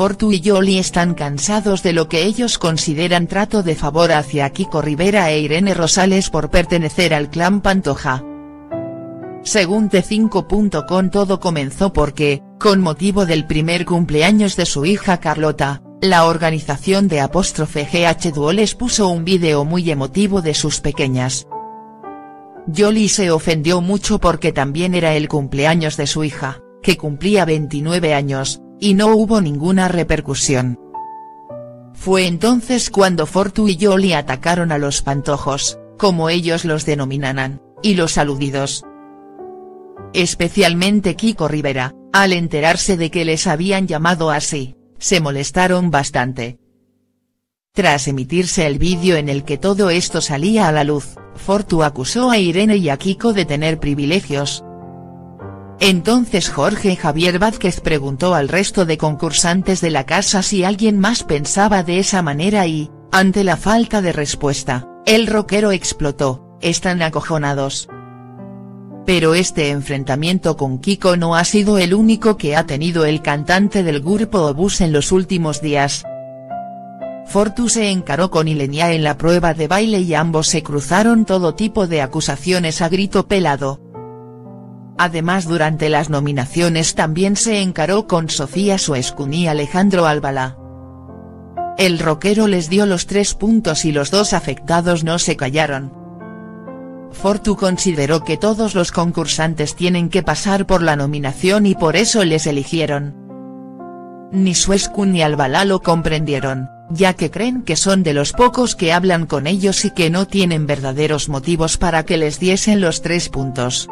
Fortu y Yoli están cansados de lo que ellos consideran trato de favor hacia Kiko Rivera e Irene Rosales por pertenecer al clan Pantoja. Según T5.com, todo comenzó porque, con motivo del primer cumpleaños de su hija Carlota, la organización de GH DÚO les puso un vídeo muy emotivo de sus pequeñas. Yoli se ofendió mucho porque también era el cumpleaños de su hija, que cumplía 29 años, y no hubo ninguna repercusión. Fue entonces cuando Fortu y Yoli atacaron a los Pantojos, como ellos los denominaban, y los aludidos, especialmente Kiko Rivera, al enterarse de que les habían llamado así, se molestaron bastante. Tras emitirse el vídeo en el que todo esto salía a la luz, Fortu acusó a Irene y a Kiko de tener privilegios. Entonces Jorge Javier Vázquez preguntó al resto de concursantes de la casa si alguien más pensaba de esa manera y, ante la falta de respuesta, el rockero explotó: están acojonados. Pero este enfrentamiento con Kiko no ha sido el único que ha tenido el cantante del grupo Obús en los últimos días. Fortu se encaró con Ilenia en la prueba de baile y ambos se cruzaron todo tipo de acusaciones a grito pelado. Además, durante las nominaciones también se encaró con Sofía Suescun y Alejandro Álvala. El rockero les dio los 3 puntos y los dos afectados no se callaron. Fortu consideró que todos los concursantes tienen que pasar por la nominación y por eso les eligieron. Ni Suescun ni Álvala lo comprendieron, ya que creen que son de los pocos que hablan con ellos y que no tienen verdaderos motivos para que les diesen los 3 puntos.